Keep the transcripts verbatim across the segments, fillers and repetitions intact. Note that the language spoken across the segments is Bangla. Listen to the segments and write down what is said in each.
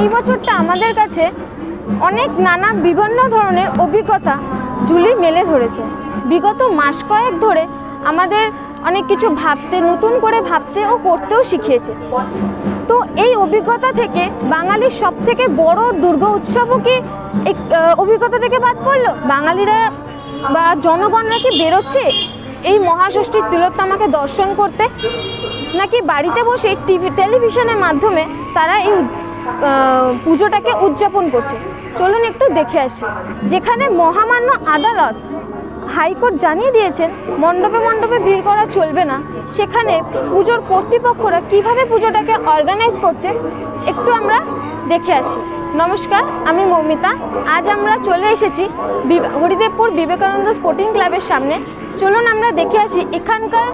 এই বছরটা আমাদের কাছে অনেক নানা বিভিন্ন ধরনের অভিজ্ঞতা জুলি মেলে ধরেছে। বিগত মাস কয়েক ধরে আমাদের অনেক কিছু ভাবতে, নতুন করে ভাবতে ও করতেও শিখিয়েছে। তো এই অভিজ্ঞতা থেকে বাঙালির সবথেকে বড় দুর্গা উৎসবও কি এক অভিজ্ঞতা থেকে বাদ পড়লো? বাঙালিরা বা জনগণরা কি বেরোচ্ছে এই মহাষষ্ঠীর তিলোত্তমাকে দর্শন করতে, নাকি বাড়িতে বসে টিভি টেলিভিশনের মাধ্যমে তারা এই পুজোটাকে উদযাপন করছে? চলুন একটু দেখে আসি। যেখানে মহামান্য আদালত হাইকোর্ট জানিয়ে দিয়েছেন মণ্ডপে মণ্ডপে ভিড় করা চলবে না, সেখানে পুজোর কর্তৃপক্ষরা কিভাবে পুজোটাকে অর্গানাইজ করছে একটু আমরা দেখে আসি। নমস্কার, আমি মৌমিতা। আজ আমরা চলে এসেছি হরিদেবপুর বিবেকানন্দ স্পোর্টিং ক্লাবের সামনে। চলুন আমরা দেখে আসি এখানকার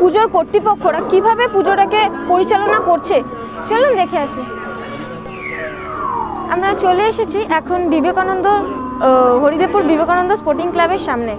পুজোর কর্তৃপক্ষরা কিভাবে পুজোটাকে পরিচালনা করছে। চলুন দেখে আসি। আমরা চলে এসেছি এখন বিবেকানন্দ হরিদেবপুর বিবেকানন্দ স্পোর্টিং ক্লাবের সামনে।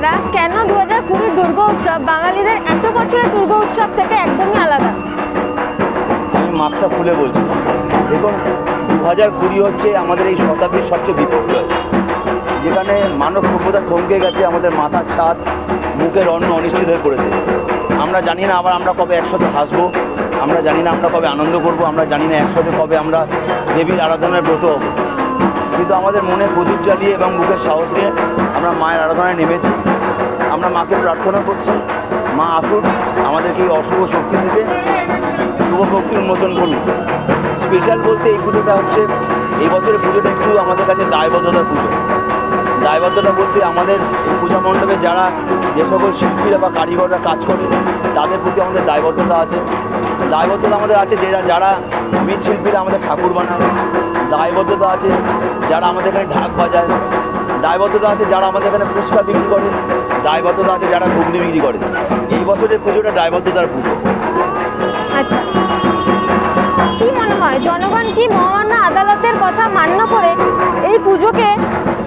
দাদা, কেন দু হাজার কুড়ির দুর্গা উৎসব বাঙালিদের এত বছরের দুর্গা উৎসব থেকে একদমই আলাদা? আমি মাপসা খুলে বলছি, দেখুন দু হাজার কুড়ি হচ্ছে আমাদের এই শতাব্দীর সবচেয়ে বিপর্যয়, যেখানে মানব সভ্যতা থমকে গেছে, আমাদের মাথার ছাদ, মুখের অন্ন অনিশ্চিত হয়ে পড়েছে। আমরা জানি না আবার আমরা কবে একসাথে হাসবো, আমরা জানি না আমরা কবে আনন্দ করবো, আমরা জানি না একসাথে কবে আমরা দেবীর আরাধনায় ব্রত হবো। কিন্তু আমাদের মনে প্রদীপ জ্বালিয়ে এবং মুখের সাহস নিয়ে আমরা মায়ের আরাধনায় নেমেছি। আমরা মাকে প্রার্থনা করছি, মা আসুন আমাদেরকে এই অশুভ শক্তি থেকে শুভ শক্তি উন্মোচন করুন। স্পেশাল বলতে এই পুজোটা হচ্ছে, এই বছরের পুজোটা একটু আমাদের কাছে দায়বদ্ধতার পুজো। দায়বদ্ধতা বলতে আমাদের পূজা মণ্ডপে যারা যে সকল শিল্পীরা বা কারিগররা কাজ করে তাদের প্রতি আমাদের দায়বদ্ধতা আছে। দায়বদ্ধতা আমাদের আছে যারা যারা মৃৎশিল্পীরা আমাদের ঠাকুর বানায়, দায়বদ্ধতা আছে যারা আমাদের এখানে ঢাক বাজায়, দায়বদ্ধতা আছে যারা আমাদের এখানে ফুচকা বিক্রি করে, দায়বদ্ধতা আছে যারা ঘুগনি বিক্রি করে। এই বছরের পুজোটা দায়বদ্ধতার পুজো। আচ্ছা, কি মনে হয় জনগণ কি মহামান্য আদালতের কথা মান্য করে এই পুজোকে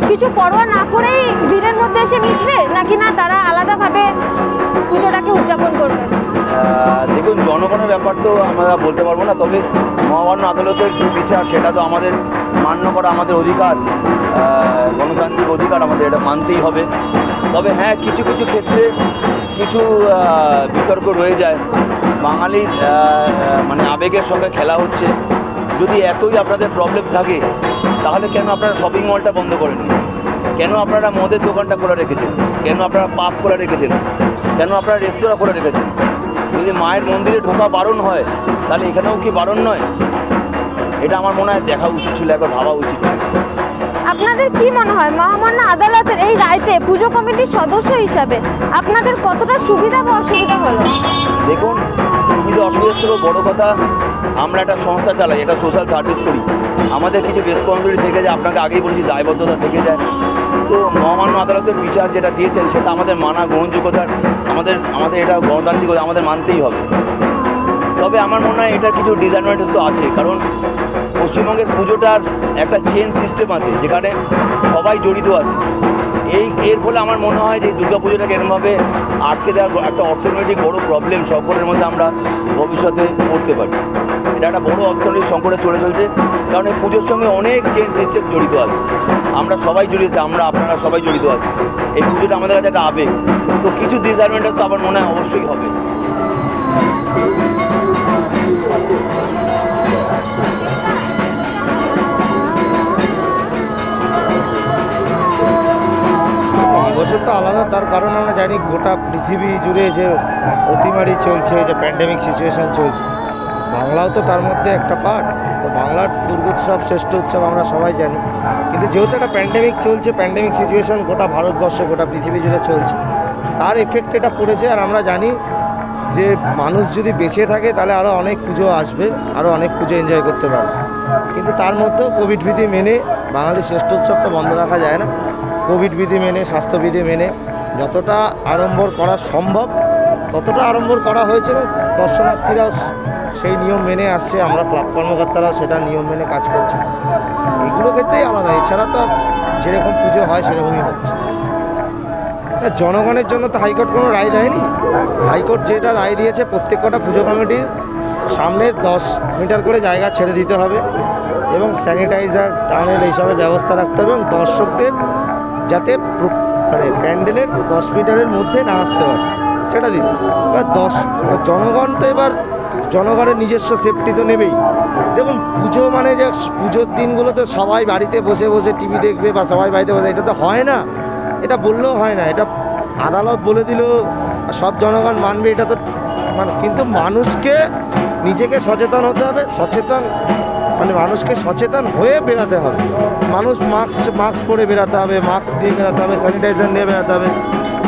কিছু পরোয়া না করেই ভিড়ের মধ্যে এসে মিশবে, নাকি না তারা আলাদাভাবে পুজোটাকে উদযাপন করবে? দেখুন, জনগণের ব্যাপার তো আমরা বলতে পারবো না, তবে মহামান্য আদালতের যে বিচার সেটা তো আমাদের মান্য করা আমাদের অধিকার, গণতান্ত্রিক অধিকার, আমাদের এটা মানতেই হবে। তবে হ্যাঁ, কিছু কিছু ক্ষেত্রে কিছু বিতর্ক রয়ে যায়। বাঙালির মানে আবেগের সঙ্গে খেলা হচ্ছে। যদি এতই আপনাদের প্রবলেম থাকে তাহলে কেন আপনারা শপিং মলটা বন্ধ করেন? কেন আপনারা মদের দোকানটা খোলা রেখেছেন? কেন আপনারা পাব খোলা রেখেছেন? কেন আপনারা রেস্তোরাঁ খোলা রেখেছেন? যদি মায়ের মন্দিরে ঢোকা বারণ হয় তাহলে এখানেও কি বারণ নয়? এটা আমার মনে হয় দেখা উচিত ছিল, একবার ভাবা উচিত ছিল। আপনাদের কি মনে হয় মহামান্য আদালতের এই রায়তে পুজো কমিটির সদস্য হিসাবে আপনাদের কতটা সুবিধা বা অসুবিধা হলো? দেখুন, সুবিধা অসুবিধার থেকেও বড়ো কথা, আমরা একটা সংস্থা চালাই, এটা সোশ্যাল সার্ভিস করি, আমাদের কিছু রেসপন্সিবিলিটি থেকে যায়। আপনাকে আগেই বলেছি দায়বদ্ধতা থেকে যায়। তো মহামান্য আদালতের বিচার যেটা দিয়েছেন সেটা আমাদের মানা গ্রহণযোগ্যতার, আমাদের আমাদের এটা গণতান্ত্রিক, আমাদের মানতেই হবে। তবে আমার মনে হয় এটা কিছু ডিসঅ্যাডভান্টেজ তো আছে, কারণ পশ্চিমবঙ্গের পুজোটার একটা চেইন সিস্টেম আছে যেখানে সবাই জড়িত আছে। এই এর ফলে আমার মনে হয় যে দুর্গা পুজোটাকে এরমভাবে আটকে দেওয়ার একটা অর্থনৈতিক বড় প্রবলেম সকলের মধ্যে আমরা ভবিষ্যতে করতে পারি। এটা একটা বড় অর্থনৈতিক সংকটে চলে চলছে, কারণ এই পুজোর সঙ্গে অনেক চেইন সিস্টেম জড়িত আছে। আমরা সবাই জড়িত, আমরা আপনারা সবাই জড়িত আছি। এই পুজোটা আমাদের কাছে একটা আবেগ। তো কিছু ডিসঅ্যাডভান্টেজ তো আমার মনে হয় অবশ্যই হবে। বছর তো আলাদা, তার কারণ আমরা জানি গোটা পৃথিবী জুড়ে যে অতিমারি চলছে, যে প্যান্ডেমিক সিচুয়েশান চলছে, বাংলাও তো তার মধ্যে একটা পার্ট। তো বাংলার দুর্গোৎসব শ্রেষ্ঠ উৎসব আমরা সবাই জানি, কিন্তু যেহেতু একটা প্যান্ডেমিক চলছে, প্যান্ডেমিক সিচুয়েশন গোটা ভারতবর্ষে গোটা পৃথিবী জুড়ে চলছে, তার এফেক্ট এটা পড়েছে। আর আমরা জানি যে মানুষ যদি বেঁচে থাকে তাহলে আরও অনেক পুজো আসবে, আরও অনেক পুজো এনজয় করতে পারবে, কিন্তু তার মধ্যেও কোভিড বিধি মেনে বাঙালির শ্রেষ্ঠ উৎসব তো বন্ধ রাখা যায় না। কোভিড বিধি মেনে, স্বাস্থ্যবিধি মেনে যতটা আড়ম্বর করা সম্ভব ততটা আড়ম্বর করা হয়েছে এবং দর্শনার্থীরাও সেই নিয়ম মেনে আসছে, আমরা ক্লাব কর্মকর্তারা সেটা নিয়ম মেনে কাজ করছে। এগুলো ক্ষেত্রেই আলাদা, এছাড়া তো যেরকম পুজো হয় সেরকমই হচ্ছে। জনগণের জন্য তো হাইকোর্ট কোনো রায় দেয়নি, হাইকোর্ট যেটা রায় দিয়েছে প্রত্যেক কটা পুজো কমিটির সামনে দশ মিটার করে জায়গা ছেড়ে দিতে হবে এবং স্যানিটাইজার টানেল এইসবের ব্যবস্থা রাখতে হবে এবং দর্শকদের যাতে মানে প্যান্ডেলের দশ মিটারের মধ্যে না আসতে পারে সেটা দিন। এবার দশ জনগণ তো এবার জনগণের নিজস্ব সেফটি তো নেবেই। দেখুন পুজো মানে যে পুজোর দিনগুলোতে সবাই বাড়িতে বসে বসে টিভি দেখবে বা সবাই বাড়িতে বসে, এটা তো হয় না, এটা বললেও হয় না, এটা আদালত বলে দিল সব জনগণ মানবে এটা তো মানে, কিন্তু মানুষকে নিজেকে সচেতন হতে হবে, সচেতন মানে মানুষকে সচেতন হয়ে বেরাতে হবে, মানুষ মাস্ক মাস্ক পরে বেরাতে হবে, মাস্ক দিয়ে বেরাতে হবে, স্যানিটাইজার নিয়ে বেরাতে হবে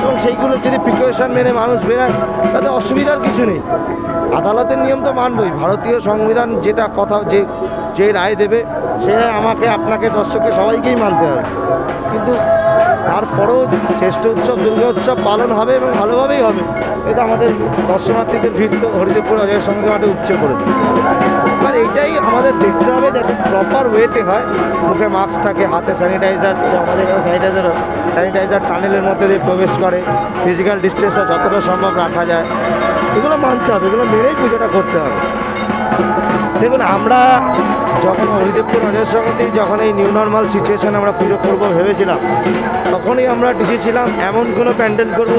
এবং সেইগুলো যদি প্রিকশন মেনে মানুষ বেরায় তাতে অসুবিধার কিছু নেই। আদালতের নিয়ম তো মানবই, ভারতীয় সংবিধান যেটা কথা যে যে রায় দেবে সে আমাকে আপনাকে দর্শককে সবাইকেই মানতে হবে, কিন্তু তারপরেও শ্রেষ্ঠ উৎসব দুর্গোৎসব পালন হবে এবং ভালোভাবেই হবে। এটা আমাদের দর্শনার্থীদের ভিড় তো হরিদেবপুর অজয় সংঘাতি মাঠে উপচে পড়েছে। আর এইটাই আমাদের দেখতে হবে যাতে প্রপার ওয়েতে হয়, মুখে মাস্ক থাকে, হাতে স্যানিটাইজার, আমাদের স্যানিটাইজার স্যানিটাইজার টানেলের মধ্যে দিয়ে প্রবেশ করে, ফিজিক্যাল ডিস্টেন্সটা যতটা সম্ভব রাখা যায়, এগুলো মানতে হবে, এগুলো মেনেই পুজোটা করতে হবে। দেখুন আমরা যখন হরিদেবপুর অজয় সংঘাতি যখন এই নিউ নর্মাল সিচুয়েশানে আমরা পুজো করবো ভেবেছিলাম, তখনই আমরা ডিসিছিলাম এমন কোনো প্যান্ডেল করব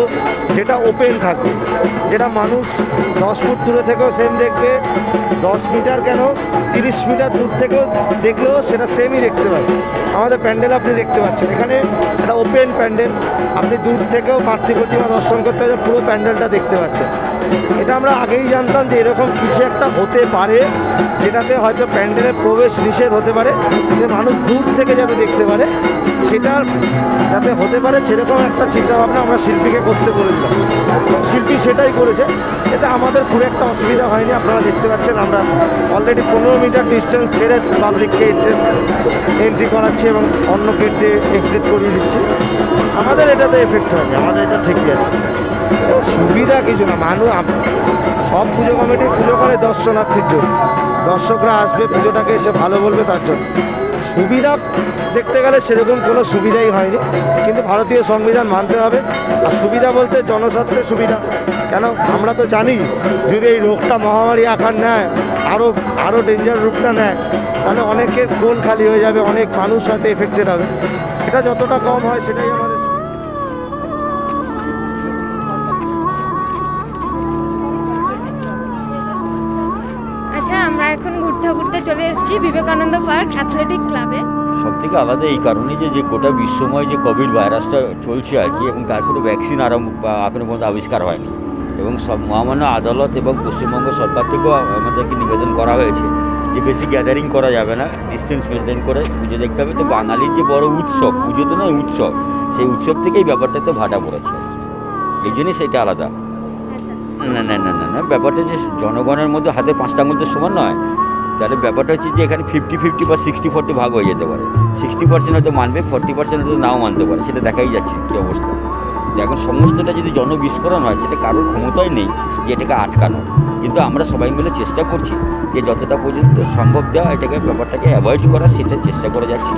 যেটা ওপেন থাকবে, যেটা মানুষ দশ ফুট দূরে থেকেও সেম দেখবে, দশ মিটার কেন তিরিশ মিটার দূর থেকেও দেখলেও সেটা সেমই দেখতে পাবে। আমাদের প্যান্ডেল আপনি দেখতে পাচ্ছেন, এখানে একটা ওপেন প্যান্ডেল, আপনি দূর থেকেও মাতৃ প্রতিমা দর্শন করতে হবে, পুরো প্যান্ডেলটা দেখতে পাচ্ছেন। এটা আমরা আগেই জানতাম যে এরকম কিছু একটা হতে পারে যেটাতে হয়তো প্যান্ডেলের প্রবেশ নিষেধ হতে পারে, যে মানুষ দূর থেকে যাতে দেখতে পারে সেটা যাতে হতে পারে সেরকম একটা চিন্তাভাবনা আমরা শিল্পীকে করতে বলেছিলাম, শিল্পী সেটাই করেছে। এটা আমাদের খুব একটা অসুবিধা হয়নি, আপনারা দেখতে পাচ্ছেন আমরা অলরেডি পনেরো মিটার ডিস্টেন্স ছেড়ে পাবলিককে এন্ট্রি করাচ্ছি এবং অন্য গেট দিয়ে এক্সিট করিয়ে দিচ্ছি। আমাদের এটাতে এফেক্ট হয়নি, আমাদের এটা ঠিকই আছে, সুবিধা কিছু না। মানুষ সব পুজো কমিটি পুজো করে দর্শনার্থীর জন্য, দর্শকরা আসবে পুজোটাকে এসে ভালো বলবে তার জন্য। সুবিধা দেখতে গেলে সেরকম কোনো সুবিধাই হয়নি, কিন্তু ভারতীয় সংবিধান মানতে হবে। আর সুবিধা বলতে জনস্বার্থে সুবিধা, কেন আমরা তো জানি যদি এই রোগটা মহামারী আকার নেয়, আরও আরও ডেঞ্জার রোগটা নেয়, তাহলে অনেকের কোল খালি হয়ে যাবে, অনেক মানুষ হয়তো এফেক্টেড হবে, সেটা যতটা কম হয় সেটাই আমাদের। আমরা এখন ঘুরতে ঘুরতে চলে এসেছি বিবেকানন্দ পার্ক অ্যাথলেটিক ক্লাবে। সব থেকে আলাদা এই কারণে যে যে গোটা বিশ্বময় যে কোভিড ভাইরাসটা চলছে আর কি, এবং তারপরে ভ্যাকসিন আরম্ভ এখনও পর্যন্ত আবিষ্কার হয়নি, এবং সব মহামান্য আদালত এবং পশ্চিমবঙ্গ সরকার থেকেও আমাদেরকে নিবেদন করা হয়েছে যে বেশি গ্যাদারিং করা যাবে না, ডিস্টেন্স মেনটেন করে পুজো দেখতে হবে। তো বাঙালির যে বড় উৎসব পুজো তো নয় উৎসব, সেই উৎসব থেকেই ব্যাপারটা তো ভাটা পড়েছে, এই জন্যই সেটা আলাদা। না না না না না ব্যাপারটা যে জনগণের মধ্যে হাতে পাঁচটা আঙুল তো সমান নয়, তাহলে ব্যাপারটা হচ্ছে যে এখানে ফিফটি ফিফটি বা সিক্সটি ফোরটি ভাগ হয়ে যেতে পারে, সিক্সটি পার্সেন্ট হয়তো মানবে, ফোরটি পার্সেন্ট হয়তো নাও মানতে পারে, সেটা দেখাই যাচ্ছে কী অবস্থা। তো এখন সমস্তটা যদি জনবিস্ফোরণ হয় সেটা কারোর ক্ষমতাই নেই যে এটাকে আটকানো, কিন্তু আমরা সবাই মিলে চেষ্টা করছি যে যতটা পর্যন্ত সম্ভব দেওয়া এটাকে ব্যাপারটাকে অ্যাভয়েড করা, সেটার চেষ্টা করে যাচ্ছি,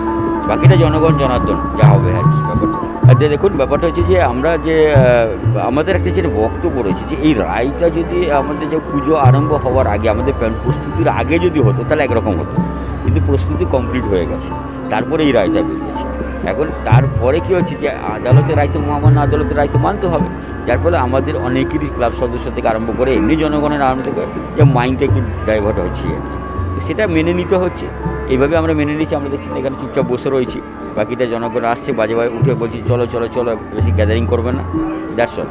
বাকিটা জনগণ জনার্দন যা হবে আর কি ব্যাপারটা। আর দেখুন ব্যাপারটা হচ্ছে যে আমরা যে আমাদের একটা যেটা বক্তব্য রয়েছে যে এই রায়টা যদি আমাদের যে পুজো আরম্ভ হওয়ার আগে আমাদের প্রস্তুতির আগে যদি হতো তাহলে একরকম হতো, কিন্তু প্রস্তুতি কমপ্লিট হয়ে গেছে, তারপরে এই রায়টা বেরিয়েছে। এখন তারপরে কী হচ্ছে যে আদালতের রায় তো মহামান্য আদালতের রায় তো মানতে হবে, যার ফলে আমাদের অনেকেরই ক্লাব সদস্য থেকে আরম্ভ করে এমনি জনগণের আরম্ভ থেকে যে মাইন্ডটা একটু ডাইভার্ট হচ্ছে আর কি, তো সেটা মেনে নিতে হচ্ছে। এইভাবে আমরা মেনে নিচ্ছি, আমরা দেখছি এখানে চুপচাপ বসে রয়েছি, বাকিটা জনগণ আসছে বাজে বাজে উঠে বলছি চলো চলো চলো, বেশি গ্যাদারিং করবে না, that's all.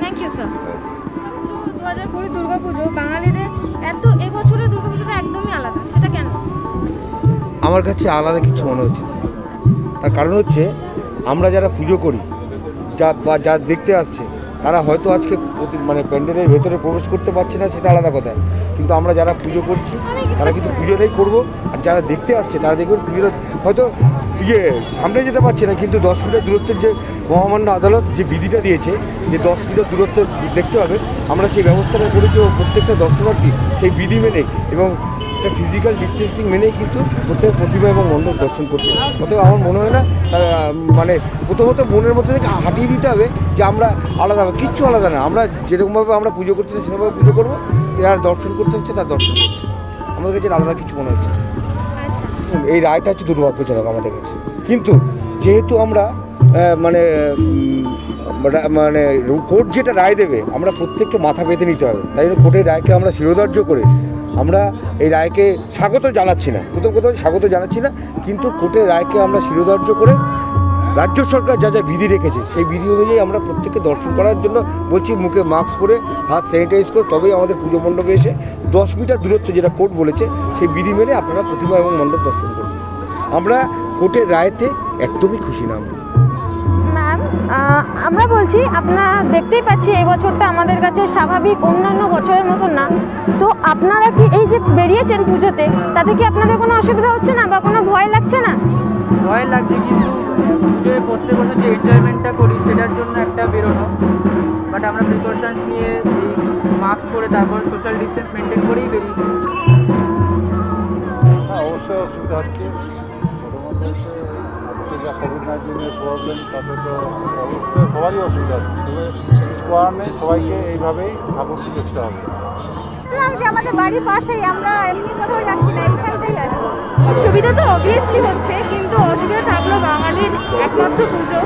Thank you sir. দু হাজার কুড়ি দুর্গাপুজো বাঙালিদের এত এবছরে দুর্গাপুজোটা একদমই আলাদা, সেটা কেন? আমার কাছে আলাদা কিছু মনে হচ্ছে। তার কারণ হচ্ছে আমরা যারা পুজো করি, যা বা যা দেখতে আসছে, তারা হয়তো আজকে প্রতি মানে প্যান্ডেলের ভেতরে প্রবেশ করতে পারছে না, সেটা আলাদা কথা। কিন্তু আমরা যারা পুজো করছি তারা কিন্তু পুজোটাই করবো, আর যারা দেখতে আসছে তারা দেখবেন পুজোটা হয়তো ইয়ে সামনে যেতে পারছে না, কিন্তু দশ মিটার দূরত্বের যে মহামান্য আদালত যে বিধিটা দিয়েছে যে দশ মিটার দূরত্ব দেখতে হবে, আমরা সেই ব্যবস্থাটা করেছি। ও প্রত্যেকটা দর্শনার্থী সেই বিধি মেনে এবং ফিজিক্যাল ডিস্টেন্সিং মেনেই কিন্তু প্রত্যেক প্রতিমা এবং মণ্ডপ দর্শন করতে হবে। অতএব আমার মনে হয় না তারা মানে প্রথমত মনের মধ্যে থেকে হাঁটিয়ে দিতে হবে যে আমরা আলাদা, কিচ্ছু আলাদা না। আমরা যেরকমভাবে আমরা পুজো করছি সেরকমভাবে পুজো করবো, যারা দর্শন করতে হচ্ছে তার দর্শন করছে। আমাদের কাছে আলাদা কিছু মনে হচ্ছে। এই রায়টা হচ্ছে দুর্ভাগ্যজনক আমাদের কাছে, কিন্তু যেহেতু আমরা মানে মানে কোর্ট যেটা রায় দেবে আমরা প্রত্যেককে মাথা পেতে নিতে হবে। তাই জন্য কোর্টের রায়কে আমরা শিরোধার্য করে আমরা এই রায়কে স্বাগত জানাচ্ছি না, প্রথম কথা স্বাগত জানাচ্ছি না, কিন্তু কোর্টের রায়কে আমরা শিরোধার্য করে রাজ্য সরকার যা যা বিধি রেখেছে সেই বিধি অনুযায়ী আমরা প্রত্যেককে দর্শন করার জন্য বলছি মুখে মাস্ক পরে, হাত স্যানিটাইজ করে তবেই আমাদের পুজো মণ্ডপে এসে দশ মিটার দূরত্ব যেটা কোর্ট বলেছে সেই বিধি মেনে আপনারা প্রতিমা এবং মণ্ডপ দর্শন করুন। আমরা কোর্টের রায়তে একদমই খুশি না। আমরা আমরা বলছি আপনারা দেখতেই পাচ্ছি এই বছরটা আমাদের কাছে স্বাভাবিক অন্যান্য বছরের মতো না, তো আপনারা কি এই যে বেরিয়েছেন পুজোতে তাতে কি আপনাদের কোনো অসুবিধা হচ্ছে না বা কোনো ভয় লাগছে না? ভয় লাগছে, কিন্তু পুজোয় প্রত্যেক বছর যে এনজয়মেন্টটা করি সেটার জন্য একটা বেরোনো, বাট আমরা প্রিকশনস নিয়ে মাস্ক পরে তারপর সোশ্যাল ডিস্টেন্স মেনটেন করেই বেরিয়েছি। হ্যাঁ, অবশ্যই অসুবিধা হচ্ছে। যা কোভিড নাইন্টিনের প্রবলেম, তাতে তো অবশ্যই সবারই অসুবিধা আছে, তবে কিছু করার নেই, সবাইকে এইভাবেই ঠাকুর দেখতে হবে। আমাদের বাড়ির পাশেই, আমরা এমনি কোথাও যাচ্ছি না, এখানটাই আছি। অসুবিধা তো অবভিয়াসলি হচ্ছে, কিন্তু অসুবিধা থাকলেও বাঙালির একমাত্র পুজো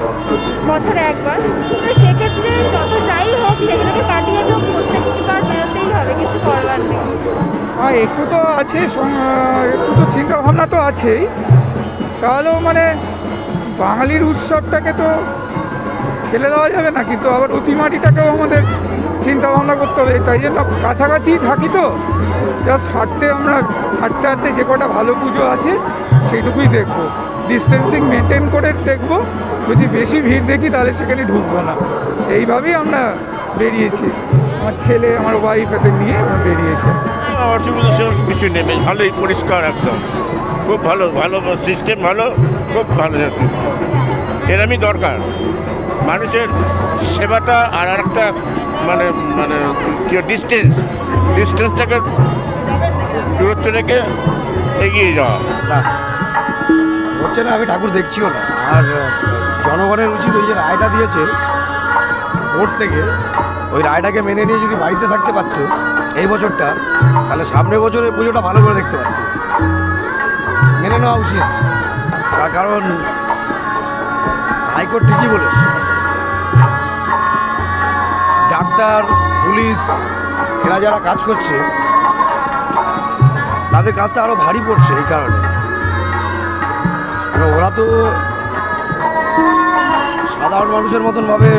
বছরে একবার, তো সেক্ষেত্রে যত যাই হোক সেগুলোকে কাটিয়ে তো প্রত্যেকবার বেরোতেই হবে, কিছু করবার নেই। হ্যাঁ, একটু তো আছে, একটু তো চিন্তাভাবনা তো আছেই। তাহলেও মানে বাঙালির উৎসবটাকে তো ফেলে দেওয়া যাবে না, কিন্তু আবার অতিমাটিটাকেও আমাদের চিন্তা ভাবনা করতে হবে। তাই জন্য কাছাকাছি থাকি তো জাস্ট হাঁটতে, আমরা হাঁটতে হাঁটতে যে কটা ভালো পুজো আছে সেইটুকুই দেখবো, ডিস্টেন্সিং মেনটেন করে দেখবো। যদি বেশি ভিড় দেখি তাহলে সেখানে ঢুকবো না, এইভাবেই আমরা বেরিয়েছি। আমার ছেলে, আমার ওয়াইফ এদের নিয়ে বেরিয়েছে। অসুবিধা সেরকম কিছু নেই, ভালোই পরিষ্কার, একদম খুব ভালো, ভালো সিস্টেম, ভালো, খুব ভালো। এরমই দরকার মানুষের সেবাটা। আর একটা মানে মানে কি ডিস্টেন্স, ডিস্টেন্সটাকে দূরত্ব রেখে এগিয়ে যাওয়া হচ্ছে না। আমি ঠাকুর দেখছিও না, আর জনগণের উচিত ওই যে রায়টা দিয়েছে কোর্ট থেকে, ওই রায়টাকে মেনে নিয়ে যদি বাড়িতে থাকতে পারত এই বছরটা, তাহলে সামনের বছর এই পুজোটা ভালো করে দেখতে পারত। মেনে নেওয়া উচিত, তার কারণ হাইকোর্ট ঠিকই বলেছে। ডাক্তার, পুলিশ, এরা যারা কাজ করছে তাদের কাজটা আরও ভারী পড়ছে এই কারণে, কারণ ওরা তো সাধারণ মানুষের মতনভাবে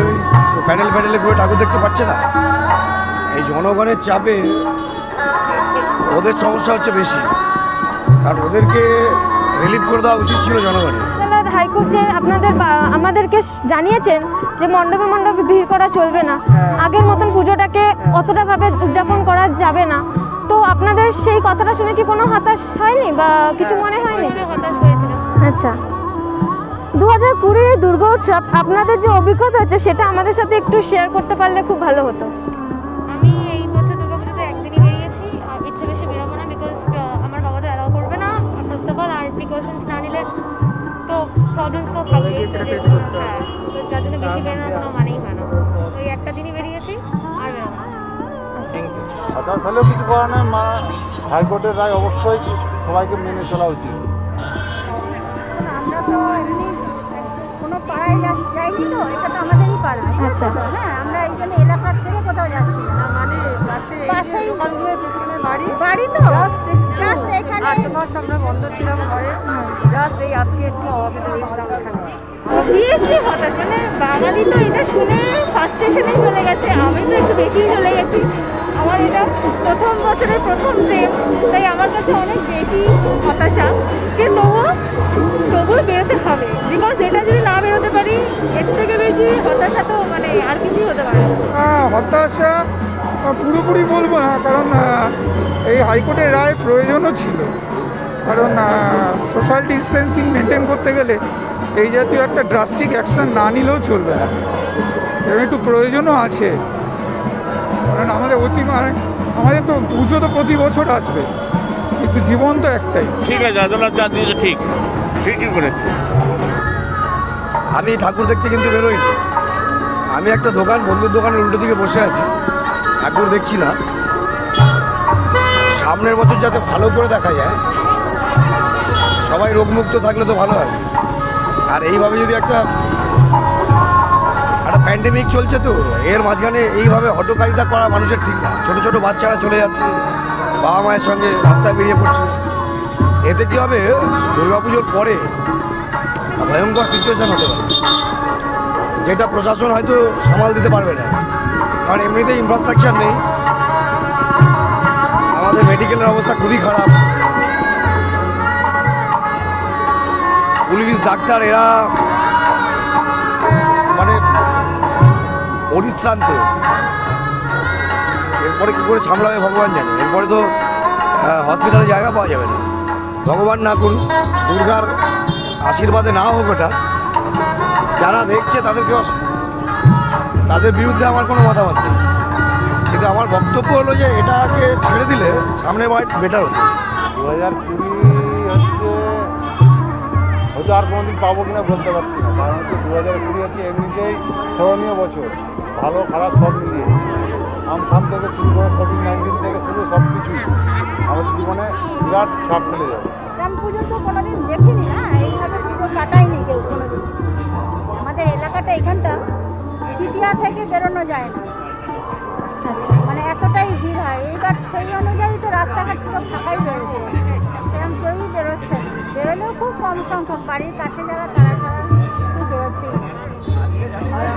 প্যান্ডেল প্যান্ডেলে ঘুরে ঠাকুর দেখতে পাচ্ছে না। এই জনগণের চাপে ওদের সমস্যা হচ্ছে বেশি, কারণ ওদেরকে রিলিফ করে দেওয়া উচিত ছিল জনগণের। হাইকোর্ট যে আপনাদের আমাদেরকে জানিয়েছেন যে মণ্ডপে মণ্ডপে ভিড় করা চলবে না, আগের মতন পুজোটাকে অতটাভাবে উদযাপন করা যাবে না, তো আপনাদের সেই কথাটা শুনে কি কোনো হতাশ হয়নি বা কিছু মনে হয়নি? হতাশ হয়েছিল। আচ্ছা, দু হাজার কুড়ির এই দুর্গা উৎসব আপনাদের যে অভিজ্ঞতা হচ্ছে সেটা আমাদের সাথে একটু শেয়ার করতে পারলে খুব ভালো হতো। আমি এই বছর দুর্গা পুজোতে একদিনই বেরিয়েছি, ইচ্ছে বেশি বেরোবো না, বিকজ আমার বাবা তো অ্যালাউ করবে না ফার্স্ট অফ অল, আর প্রিকশনস না নিলে তো প্রবলেমস তো থাকবেই। হ্যাঁ, তো যার জন্য বেশি বেরোনোর কোনো মানেই হয় না, ওই একটা দিনই বেরিয়েছি আর বেরোবো না। হতাশ হলেও কিছু করার নেই, হাইকোর্টের রায় অবশ্যই সবাইকে মেনে চলা উচিত। আমরা তো এমনি কোনো পাড়ায় যাইনি, তো এটা তো আমাদেরই পাড়া। আচ্ছা, হ্যাঁ, আমরা এই জন্য এলাকা ছেড়ে কোথাও যাচ্ছি না, মানে পাশেই দোকানগুলোর পিছনে বাড়ি, বাড়ি তো জাস্ট জাস্ট এখানে আট মাস আমরা বন্ধ ছিলাম ঘরে, জাস্ট এই আজকে একটু অবাক হলাম এখানে। অবভিয়াসলি হতাশ, মানে বাঙালি তো এটা শুনে ফার্স্ট স্টেশনেই চলে গেছে, আমি তো একটু বেশিই চলে গেছি। हमारे प्रथम बचर प्रथम प्रेम तई अनेक बेशी हताशा कि तबुओ तबुओ बेरोते हैं बिकज एटा जो ना बेरोते पारी एर बेशी हताशा तो मैं और किसी होते हताशा पुरोपुरी बोलबो ना कारण हाईकोर्टेर राय प्रयोजनो छिलो कारण सोशल डिस्टेंसिंग मेनटेन करते गेले এই জাতীয় একটা ড্রাস্টিক অ্যাকশন না নিলেও চলবে না, এর একটু প্রয়োজনও আছে। কারণ আমাদের অতি আমাদের তো পুজো তো প্রতি বছর আসবে, কিন্তু জীবন তো একটাই। ঠিক আছে, আদালত যা দিয়েছে ঠিক ঠিকই বলেছে। আমি ঠাকুর দেখতে কিন্তু বেরোইনি, আমি একটা দোকান বন্ধুর দোকানের উল্টো দিকে বসে আছি, ঠাকুর দেখছি না। সামনের বছর যাতে ভালো করে দেখা যায়, সবাই রোগমুক্ত থাকলে তো ভালো হয়। আর এইভাবে যদি একটা একটা প্যান্ডেমিক চলছে তো এর মাঝখানে এইভাবে হটকারিতা করা মানুষের ঠিক না। ছোট ছোট বাচ্চারা চলে যাচ্ছে, বাবা মায়ের সঙ্গে রাস্তায় বেরিয়ে পড়ছে, এতে কী হবে? দুর্গাপুজোর পরে ভয়ঙ্কর সিচুয়েশান হতে পারে, যেটা প্রশাসন হয়তো সামাল দিতে পারবে না। কারণ এমনিতে ইনফ্রাস্ট্রাকচার নেই, আমাদের মেডিকেলের অবস্থা খুবই খারাপ, পুলিশ ডাক্তার এরা মানে পরিশ্রান্ত, এরপরে কী করে সামলাবে ভগবান জানে। এরপরে তো হসপিটালে জায়গা পাওয়া যাবে না, ভগবান না করুন, দুর্গার আশীর্বাদে না হোক ওটা। যারা দেখছে তাদেরকে তাদের বিরুদ্ধে আমার কোনো মতামত নেই, কিন্তু আমার বক্তব্য হলো যে এটাকে ছেড়ে দিলে সামনের বার বেটার হতো। দু হাজার কুড়ি হয়তো আর কোনোদিন পাবো কিনা বলতে পারছি না, কারণ হচ্ছে দু হাজার কুড়ি হচ্ছে এমনিতেই স্মরণীয় বছর, ভালো খারাপ সব মিলিয়ে। আমফান থেকে শুরু করে কোভিড নাইন্টিন থেকে শুরু সব কিছুই আমাদের জীবনে বিরাট ছাপ ফেলে যাবে। পুজো তো কোনোদিন দেখিনি না, এইভাবে পুজো কাটাইনি কেউ কোনোদিন। আমাদের এলাকাটা এখানটা তৃতীয়া থেকে বেরোনো যায় না, মানে এতটাই ভিড় হয়। এইবার সেই অনুযায়ী তো রাস্তাঘাট পুরো ফাঁকাই রয়েছে, সেরকম কেউই বেরোচ্ছে না, বেরোলেও খুব কম সংখ্যক, বাড়ির কাছে যারা তারা ছাড়া কেউ বেরোচ্ছে।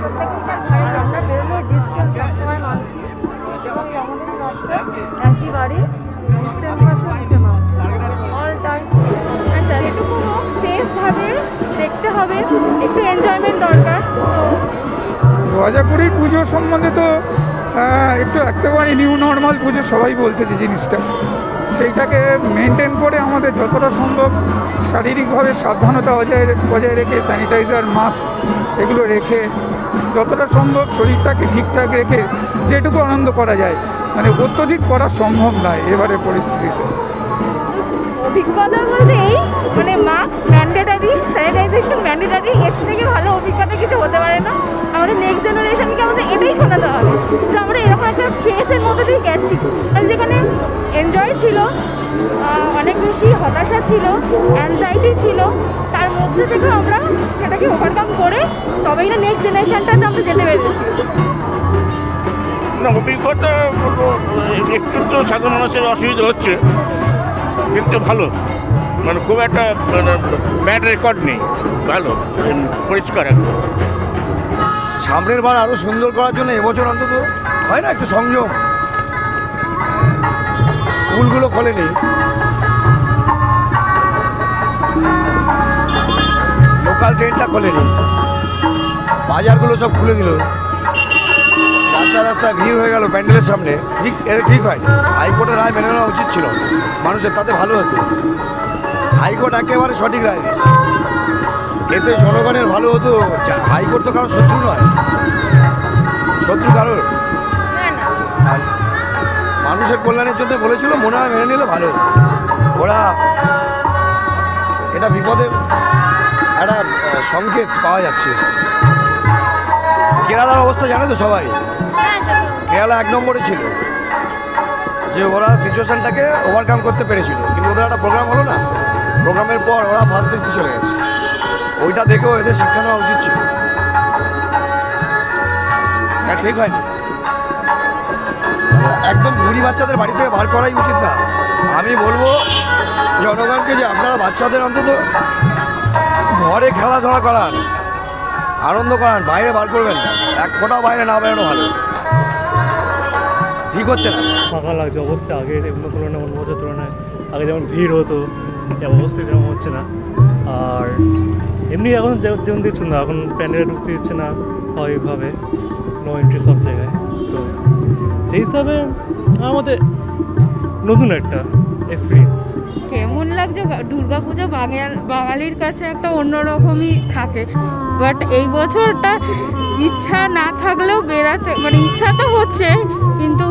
প্রত্যেকেই তার ঘরে আমরা বেরোলেও ডিস্টেন্স সবসময় মানছি, যেমন আমাদের ব্যবসা একই বাড়ি ডিস্টেন্স মানছে দুটো মাস অল টাইম। আচ্ছা, এটুকু হোক সেফভাবে দেখতে হবে, একটু এনজয়মেন্ট দরকার। দু হাজার কুড়ির পুজো সম্বন্ধে তো একটু একেবারে নিউ নর্মাল পুজো সবাই বলছে যে জিনিসটা, সেইটাকে মেনটেন করে আমাদের যতটা সম্ভব শারীরিকভাবে সাবধানতা বজায় বজায় রেখে, স্যানিটাইজার, মাস্ক এগুলো রেখে, যতটা সম্ভব শরীরটাকে ঠিকঠাক রেখে যেটুকু আনন্দ করা যায়, মানে অত্যধিক করা সম্ভব নয় এবারের পরিস্থিতিতে। অভিজ্ঞতা বলতে এই মানে মাস্ক ম্যান্ডেটারি, স্যানিটাইজেশন ম্যান্ডেটারি, এর থেকে ভালো অভিজ্ঞতা কিছু হতে পারে না। আমাদের নেক্সট জেনারেশনকে আমাদের এটাই শোনাতে হবে যে আমরা এরকম একটা ফেসের মধ্যে দিয়ে গেছি, যেখানে এনজয় ছিল, অনেক বেশি হতাশা ছিল, অ্যাংজাইটি ছিল, তার মধ্যে থেকেও আমরা সেটাকে ওভারকাম করে তবেই না নেক্সট জেনারেশনটাতে আমরা যেতে পেরেছি। না, অভিজ্ঞতা একটু তো সাধারণ মানুষের অসুবিধা হচ্ছে, কিন্তু ভালো, মানে খুব একটা ব্যাড রেকর্ড নেই, ভালো পরিষ্কার। সামনের বার আরও সুন্দর করার জন্য এবছর অন্তত হয় না একটু সংযম। স্কুলগুলো খোলেনি, লোকাল ট্রেনটা খোলেনি, বাজারগুলো সব খুলে দিল, রাস্তা রাস্তায় ভিড় হয়ে গেল প্যান্ডেলের সামনে। ঠিক এটা ঠিক হয়নি, হাইকোর্টের রায় মেনে নেওয়া উচিত ছিল মানুষের, তাতে ভালো হতো। হাইকোর্ট একেবারে সঠিক রায় দিয়েছে, এতে জনগণের ভালো হতো। হাইকোর্ট তো কারোর শত্রু নয়, শত্রু কারোর, মানুষের কল্যাণের জন্য বলেছিল, মনে হয় মেনে নিলে ভালো হতো। ওরা এটা বিপদের একটা সংকেত পাওয়া যাচ্ছে। কেরালার অবস্থা জানে তো সবাই, কেরালা এক নম্বরে ছিল যে ওরা সিচুয়েশানটাকে ওভারকাম করতে পেরেছিল, কিন্তু ওদের একটা প্রোগ্রাম হলো না, প্রোগ্রামের পর ওরা ফার্স্ট লিস্টে চলে গেছে। ওইটা দেখেও এদের শিক্ষা নেওয়া উচিত ছিল, হ্যাঁ ঠিক হয়নি। একদম বুড়ি বাচ্চাদের বাড়ি থেকে বার করাই উচিত না। আমি বলবো জনগণকে যে আপনারা বাচ্চাদের অন্তত ঘরে খেলাধুলা করান, আনন্দ করান, বাইরে বার করবেন না, এক ফোঁটাও বাইরে না বেরোনো ভালো। ठीक होच्छे ना फाँका लागছে অবশ্যই আগে অন্য তুলনায় অন্য বছরের তুলনায় আগে যেমন ভিড় হতো এটা অবশ্যই তেমন হচ্ছে না। আর এমনি এখন যেমন দিচ্ছেন না এখন প্যান্ডেলে ঢুকতে দিচ্ছে না স্বাভাবিকভাবে নো এন্ট্রি সব জায়গায়, তো সেই হিসাবে আমাদের নতুন একটা এক্সপিরিয়েন্স। কেমন লাগছে? দুর্গা পূজা বাঙালির কাছে একটা অন্যরকমই থাকে, বাট এই বছরটা ইচ্ছা না থাকলেও বেরাতে মানে ইচ্ছা তো হচ্ছে কিন্তু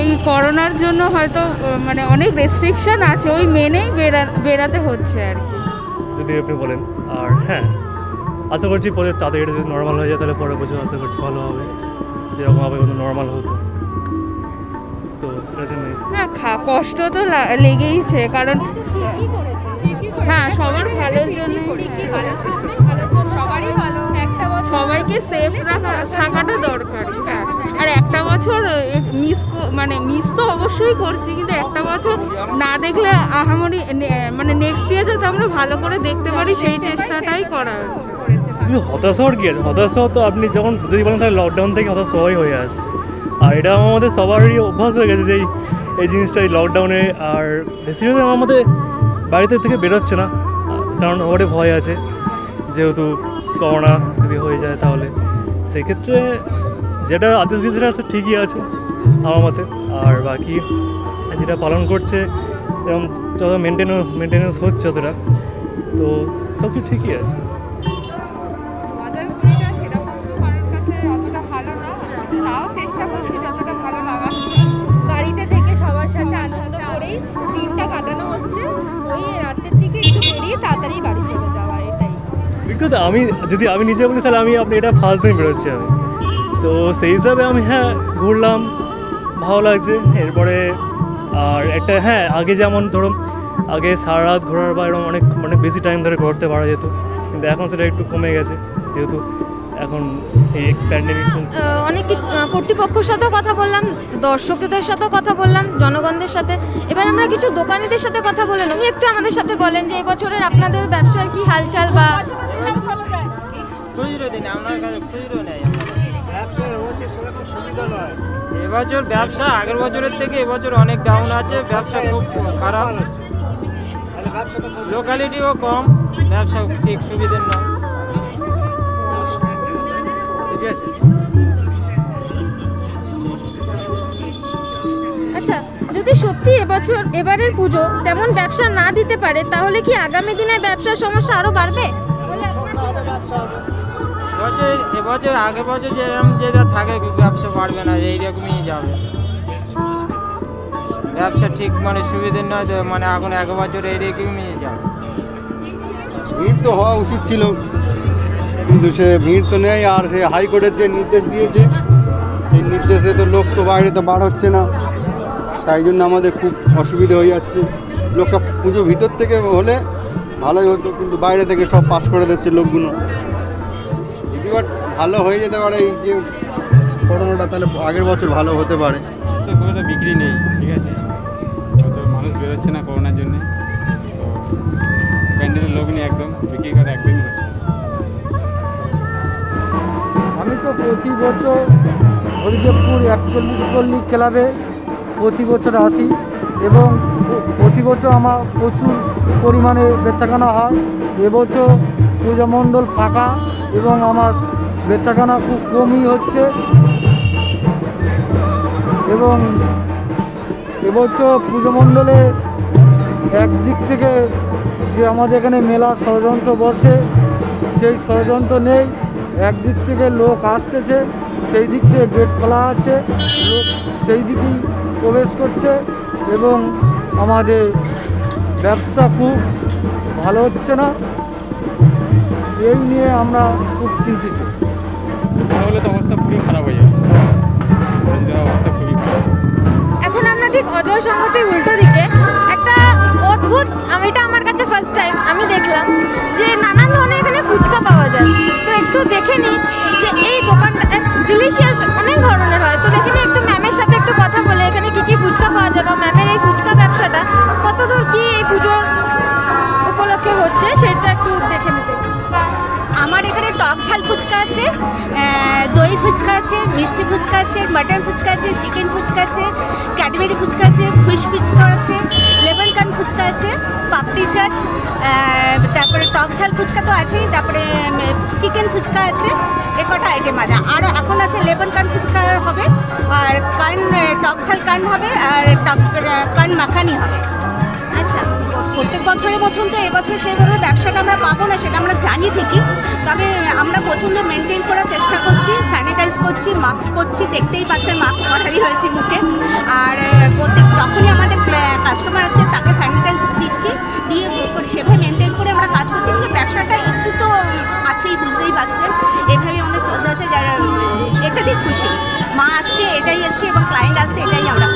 এই করোনার জন্য হয়তো মানে অনেক রেস্ট্রিকশন আছে ওই মেনেই বেরা বেরাতে হচ্ছে আর কি, যদি আপনি বলেন। আর হ্যাঁ আশা করছি পরে তাদের এটা যদি নর্মাল হয়ে যায় তাহলে পরের বছর আশা করছি ভালো হবে, যেরকম হবে কোনো নর্মাল হতো। তো সেটার জন্য হ্যাঁ কষ্ট তো লেগেইছে, কারণ হ্যাঁ সবার ভালোর জন্য সবাইকে সেফ রাখা থাকাটা দরকারি। আর একটা বছর মিস মানে মিস তো অবশ্যই করছি, কিন্তু একটা বছর না দেখলে আহামরি মানে নেক্সট ইয়ার যাতে আমরা ভালো করে দেখতে পারি সেই চেষ্টাটাই করা হচ্ছে। কিন্তু হতাশ হওয়ার কি আছে? হতাশ তো আপনি যখন যদি বলেন তাহলে লকডাউন থেকে হতাশ সবাই হয়ে আসছে, আর এটা আমাদের সবারই অভ্যাস হয়ে গেছে যে এই জিনিসটা এই লকডাউনে। আর বেশিরভাগ আমাদের বাড়িতে থেকে বেরোচ্ছে না, কারণ ওরে ভয় আছে যেহেতু করোনা যদি হয়ে যায় তাহলে সেক্ষেত্রে যেটা আদেশ দিয়েছে সেটা ঠিকই আছে আমার মতে। আর বাকি যেটা পালন করছে এবং যত মেনটেন মেনটেন্যান্স হচ্ছে অতটা তো সব কিছু ঠিকই আছে। কিন্তু আমি যদি আমি নিজে বলি তাহলে আমি আপনি এটা ফার্স্ট দিন বেরোচ্ছি আমি, তো সেই হিসাবে আমি হ্যাঁ ঘুরলাম ভালো লাগছে। এরপরে আর একটা হ্যাঁ আগে যেমন ধরুন আগে সারা রাত ঘোরার বা এরকম অনেক অনেক বেশি টাইম ধরে ঘুরতে পারা যেত, কিন্তু এখন সেটা একটু কমে গেছে যেহেতু এখন এই প্যান্ডেমিক চলছে। অনেক কর্তৃপক্ষের সাথেও কথা বললাম, দর্শকদের সাথেও কথা বললাম, জনগণদের সাথে। এবার আমরা কিছু দোকানিদের সাথে কথা বললাম, উনি একটু আমাদের সাথে বলেন যে এবছরের আপনাদের ব্যবসার কি হালচাল বা এবছর ব্যবসা আগের বছরের থেকে এবছর অনেক ডাউন আছে, ব্যবসা খুব খারাপ, লোকালিটিও কম, ব্যবসা ঠিক সুবিধার নয়। আচ্ছা যদি সত্যি এবছর এবারের পুজো তেমন ব্যবসা না দিতে পারে তাহলে কি আগামী দিনে ব্যবসার সমস্যা আরো বাড়বে? এবছর এবছর আগের বছর যেরকম যেটা থাকে ব্যবসা বাড়বে না, এইরকমই যাবে ব্যবসা, ঠিক মানে সুবিধের নয়, মানে এখন এক বছর এইরকমই যাবে। ভিড় তো হওয়া উচিত ছিল কিন্তু সে ভিড় তো নেই, আর সে হাইকোর্টের যে নির্দেশ দিয়েছে এই নির্দেশে তো লোক তো বাইরে তো বার হচ্ছে না, তাই জন্য আমাদের খুব অসুবিধা হয়ে যাচ্ছে। লোকটা পুজো ভিতর থেকে হলে ভালোই হতো, কিন্তু বাইরে থেকে সব পাস করে দিচ্ছে লোকগুলো, যদি বাট ভালো হয়ে যেতে পারে এই যে করোনাটা তাহলে আগের বছর ভালো হতে পারে। তো কোনো তো বিক্রি নেই, ঠিক আছে তো মানুষ বেরোচ্ছে না করোনার জন্যে, প্যান্ডেলের লোক নেই একদম, বিক্রি করা একদমই হচ্ছে। আমি তো প্রতি বছর হরিদেবপুর একচল্লিশ পল্লী ক্লাবে প্রতি বছর আসি এবং প্রতি বছর আমার প্রচুর পরিমাণে বেচাকেনা হয়। এবছর পূজা মণ্ডল ফাঁকা এবং আমার বেচাকেনা খুব কমই হচ্ছে, এবং এবছর পূজা মণ্ডলে একদিক থেকে যে আমাদের এখানে মেলা ষড়যন্ত্র বসে সেই ষড়যন্ত্র নেই, একদিক থেকে লোক আসতেছে সেই দিক থেকে গেট খোলা আছে, লোক সেই দিকেই প্রবেশ করছে এবং আমাদের ব্যবসা খুব ভালো হচ্ছে না, এই নিয়ে আমরা খুব চিন্তিত। তাহলে তো অবস্থা খুবই খারাপ হয়ে যাবে, অবস্থা খুবই খারাপ। এখন আমরা ঠিক অজয় সংঘাতির উল্টো দিকে একটা অদ্ভুত, আমি এটা আমার কাছে ফার্স্ট টাইম আমি দেখলাম যে নানান ধরনের এখানে ফুচকা পাওয়া যায়, তো একটু দেখে নিই যে এই দোকানটা ডিলিশিয়াস অনেক ধরনের হয়, তো দেখে নিই একটু ম্যামের সাথে একটু কথা বলে এখানে কী কী ফুচকা পাওয়া যায় বা ম্যামের এই ফুচকা ব্যবসাটা কতদূর কী এই পুজোর উপলক্ষে হচ্ছে সেটা একটু দেখে নিতে। আমার এখানে টক ঝাল फुचका है, दई फुचका है, मिष्टी फुचका है, मटन फुचका है, चिकेन फुचका है, कैडबेरी फुचका है, फिश फुचका है, लेमन कान फुचका है, पापड़ी चाट, तारপরে টক ঝাল फुचका तो आछे, तारপরে चिकेन फुचका है, एक कटा आइटेम आज और एखन आछे लेमन कान फुचका होबे और कान टक झाल कान होबे और टक कान माखानी होबे। अच्छा प्रत्येक बचरे प्रथम तो ए बचर से व्यवसाटा पाबो ना सेटा आमरा जानी ठिकई तबे आमरा प्रचंड मेनटेन करार चेष्टा करछि, सैनिटाइज करछि, मास्क करछि, देखतेई पाच्छेन मास्क पराई होयेछे मुखे और प्रत्येक जखनी आमादेर कस्टमार आछे ताके सैनिटाइज दिচ্ছি दिए করে সেভাবে মেনটেন করে আমরা কাজ করছি। কিন্তু ব্যবসাটা একটু তো আছেই, বুঝতেই পারছেন এভাবে আমাদের চলতে হচ্ছে, যারা এটাতে খুশি মা আসছে এটাই আছে এবং ক্লায়েন্ট আসছে এটাই আমরা